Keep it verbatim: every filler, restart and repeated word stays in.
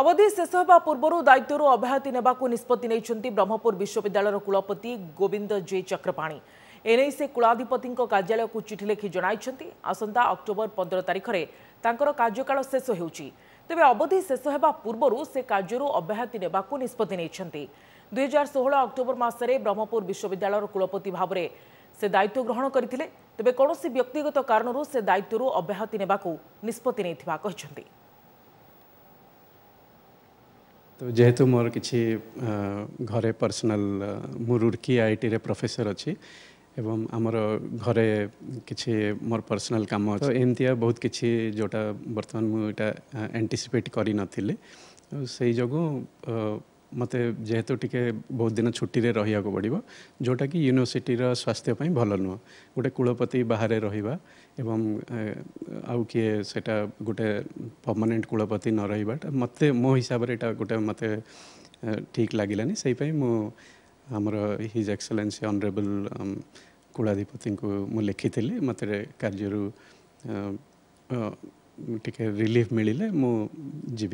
अवधि शेष होगा पूर्व दायित्वर अब्याहति नेबाकू निष्पत्ति नेइछन्ति ब्रह्मपुर विश्वविद्यालय कुलपति गोविंद जे चक्रपाणी एने से कुलाधिपति कार्यालय को चिठी लिखि जणाइछन्ति आसंता अक्टोबर पंद्रह तारिख रे तांकर कार्यकाल शेष होउछि। तेबे अवधि शेष होगा पूर्व से कार्यरू अब्याहति नेबाकू निष्पत्ति नेइछन्ति। दो हज़ार सोलह अक्टोबर मासरे ब्रह्मपुर विश्वविद्यालय कुलपति भाव में से दायित्व ग्रहण करथिले। तेबे कोनोसी व्यक्तिगत कारणरू से दायित्वरू अब्याहति नेबाकू निष्पत्ति नेथिबा कहिछन्ति। तो जेहेतु मोर किसी घरे पर्सनल मु रुड़की आईटी रे प्रोफेसर अच्छी एवं आमर घरे किसी मोर पर्सनल काम अच्छे तो एमतीया बहुत किसी जोटा बर्तमान मुटा एंटीसिपेट करी नथिले सही जगो मते जेहेतु टिके बहुत दिन छुट्टी रे रहिया को पड़ो जोटा कि यूनिवर्सिटी रा स्वास्थ्य पई भल नुह गोटे कुलपति बाहर रहिबा एवं आउ किए सेटा गोटे परमानेंट कुलपति न रहिबाटा मते मो हिसाब रे एटा गोटे मते ठीक लागिलानी सही पई मो हमर हिज एक्सेलेंसी ऑनरेबल कुलाधिपति को मु लिखिथिले मते कार्यरू टिके रिलीफ मिलिले मु जीवी।